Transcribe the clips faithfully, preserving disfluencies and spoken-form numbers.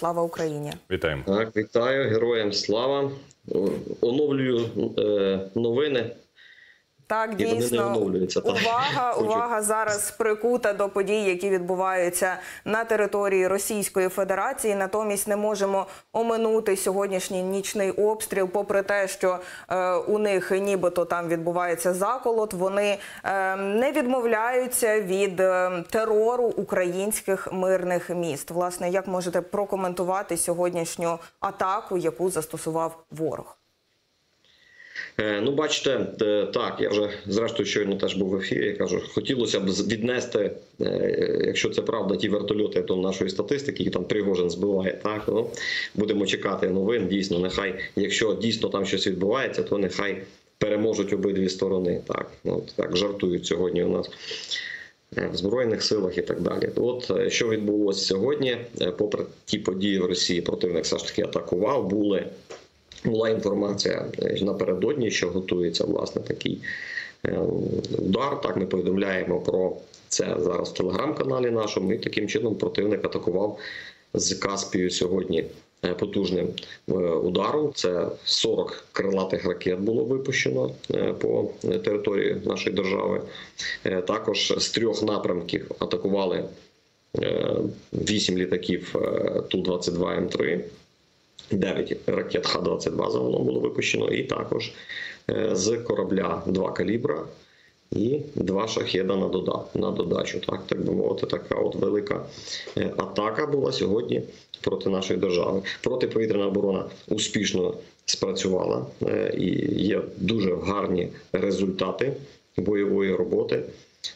Слава Україні! Вітаємо! Так, вітаю! Героям слава! Оновлюю е, новини. Так, дійсно, увага, увага зараз прикута до подій, які відбуваються на території Російської Федерації. Натомість не можемо оминути сьогоднішній нічний обстріл. Попри те, що е, у них нібито там відбувається заколот, вони е, не відмовляються від е, терору українських мирних міст. Власне, як можете прокоментувати сьогоднішню атаку, яку застосував ворог? Ну, бачите, так, я вже, зрештою, щойно теж був в ефірі, кажу, хотілося б віднести, якщо це правда, ті вертольоти до нашої статистики, які там Пригожин збиває, так, ну, будемо чекати новин, дійсно, нехай, якщо дійсно там щось відбувається, то нехай переможуть обидві сторони, так, ну, так жартують сьогодні у нас в Збройних силах і так далі. От, що відбулося сьогодні, попри ті події в Росії, противник все ж таки атакував, були... Була інформація напередодні, що готується, власне, такий удар. Так, ми повідомляємо про це зараз в телеграм-каналі нашому. І таким чином противник атакував з Каспію сьогодні потужним ударом. Це сорок крилатих ракет було випущено по території нашої держави. Також з трьох напрямків атакували вісім літаків Ту двадцять два М три. дев'ять ракет Х двадцять два загалом було випущено, і також з корабля два калібра і два шахеда на, дода, на додачу. Так, так би мовити, така от велика атака була сьогодні проти нашої держави. Протиповітряна оборона успішно спрацювала, і є дуже гарні результати бойової роботи.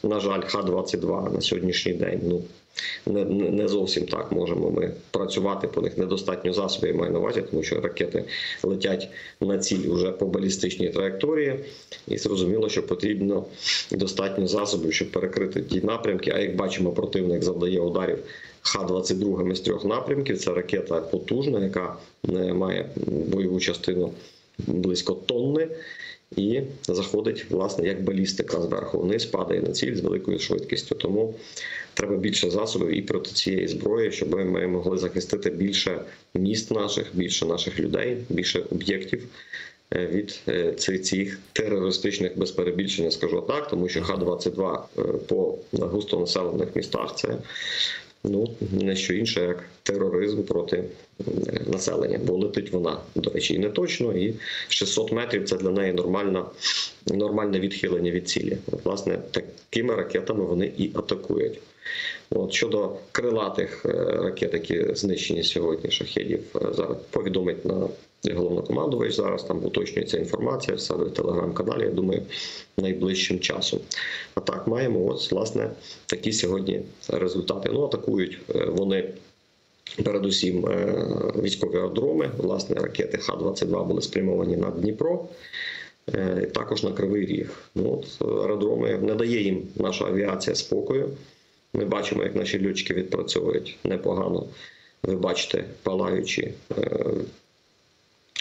На жаль, Х двадцять два на сьогоднішній день, ну, не, не зовсім так можемо ми працювати, по них недостатньо засобів, маю на увазі, тому що ракети летять на ціль уже по балістичній траєкторії, і зрозуміло, що потрібно достатньо засобів, щоб перекрити ті напрямки, а як бачимо, противник завдає ударів Х двадцять два з трьох напрямків, це ракета потужна, яка має бойову частину близько тонни, і заходить, власне, як балістика зверху вниз, падає на ціль з великою швидкістю. Тому треба більше засобів і проти цієї зброї, щоб ми могли захистити більше міст наших, більше наших людей, більше об'єктів від цих терористичних, без перебільшення, скажу так, тому що Х двадцять два по густонаселених містах – це, ну, не що інше, як тероризм проти населення, бо летить вона, до речі, і не точно, і шістсот метрів – це для неї нормальна, нормальне відхилення від цілі. От, власне, такими ракетами вони і атакують. От, щодо крилатих ракет, які знищені сьогодні, шахедів, зараз повідомить на головнокомандувач, зараз там уточнюється інформація, все в телеграм-каналі, я думаю, найближчим часом. А так, маємо, от, власне, такі сьогодні результати. Ну, атакують вони передусім військові аеродроми, власне, ракети Х двадцять два були спрямовані на Дніпро, також на Кривий Ріг. Ну, от, аеродроми, не дає їм наша авіація спокою. Ми бачимо, як наші льотчики відпрацьовують непогано. Ви бачите палаючі е,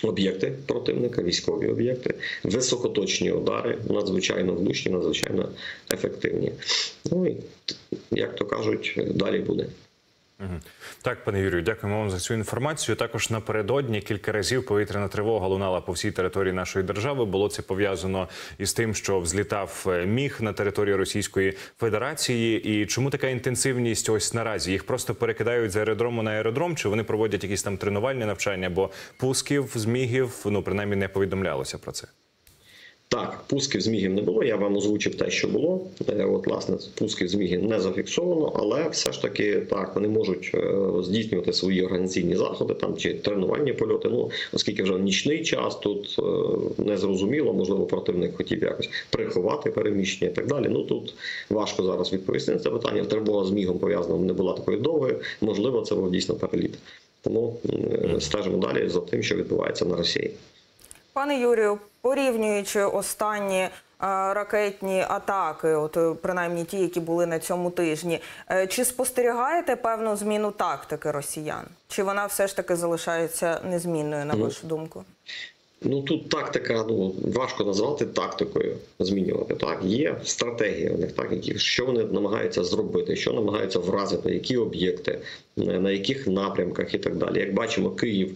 об'єкти противника, військові об'єкти, високоточні удари, надзвичайно влучні, надзвичайно ефективні. Ну і, як то кажуть, далі буде. Так, пане Юрію, дякуємо вам за цю інформацію. Також напередодні кілька разів повітряна тривога лунала по всій території нашої держави. Було це пов'язано із тим, що взлітав міг на території Російської Федерації. І чому така інтенсивність ось наразі? Їх просто перекидають з аеродрому на аеродром? Чи вони проводять якісь там тренувальні навчання? Бо пусків з мігів, ну, принаймні, не повідомлялося про це. Так, пусків з мігів не було, я вам озвучив те, що було. От, власне, пусків з мігів не зафіксовано, але все ж таки, так, вони можуть здійснювати свої організаційні заходи, там, чи тренувальні польоти, ну, оскільки вже нічний час, тут незрозуміло, можливо, противник хотів якось приховати переміщення і так далі. Ну, тут важко зараз відповісти на це питання, тривога з мігом пов'язана не була такою довгою, можливо, це був дійсно переліт. Тому стежимо далі за тим, що відбувається на Росії. Пане Юрію, порівнюючи останні е, ракетні атаки, от принаймні ті, які були на цьому тижні, е, чи спостерігаєте певну зміну тактики росіян? Чи вона все ж таки залишається незмінною, на вашу думку? Ну тут тактика, ну важко назвати тактикою, змінювати. Так, є стратегія у них, так, які, що вони намагаються зробити, що намагаються вразити, які об'єкти, на яких напрямках і так далі. Як бачимо, Київ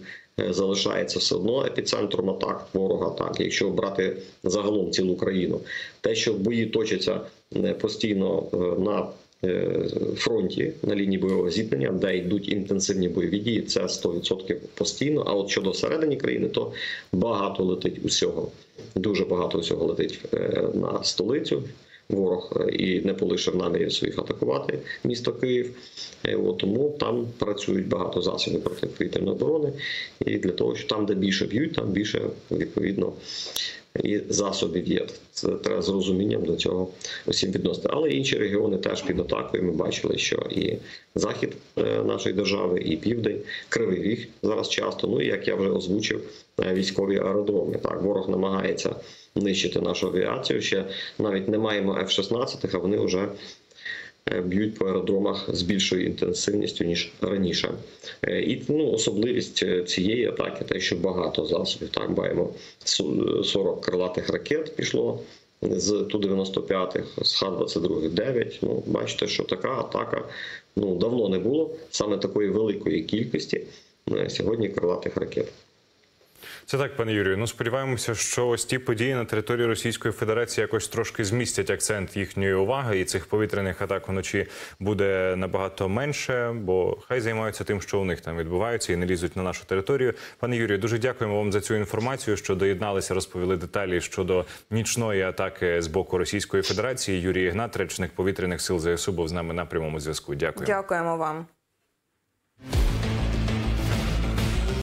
залишається все одно епіцентром атак ворога, так, якщо брати загалом цілу країну. Те, що бої точаться постійно на фронті, на лінії бойового зіткнення, де йдуть інтенсивні бойові дії, це сто відсотків постійно. А от щодо середини країни, то багато летить усього. Дуже багато усього летить на столицю. Ворог і не полишив намірів своїх атакувати місто Київ. От, тому там працюють багато засобів протиповітряної оборони. І для того, що там, де більше б'ють, там більше, відповідно, і засобів є. Це треба з розумінням до цього усім відносити. Але інші регіони теж під атакою. Ми бачили, що і захід нашої держави, і південь, Кривий Ріг зараз часто. Ну і, як я вже озвучив, військові аеродроми. Так, ворог намагається нищити нашу авіацію. Ще навіть не маємо еф шістнадцять, а вони вже б'ють по аеродромах з більшою інтенсивністю, ніж раніше. І ну, особливість цієї атаки, те, що багато засобів, так, маємо сорок крилатих ракет пішло з Ту дев'яносто п'ять, з Х двадцять два дев'ять. Ну, бачите, що така атака, ну, давно не було, саме такої великої кількості сьогодні крилатих ракет. Це так, пане Юрію. Ну, сподіваємося, що ось ті події на території Російської Федерації якось трошки змістять акцент їхньої уваги, і цих повітряних атак вночі буде набагато менше, бо хай займаються тим, що у них там відбувається, і не лізуть на нашу територію. Пане Юрію, дуже дякуємо вам за цю інформацію, що доєдналися, розповіли деталі щодо нічної атаки з боку Російської Федерації. Юрій Ігнат, речник повітряних сил ЗСУ, був з нами на прямому зв'язку. Дякуємо. Дякуємо вам.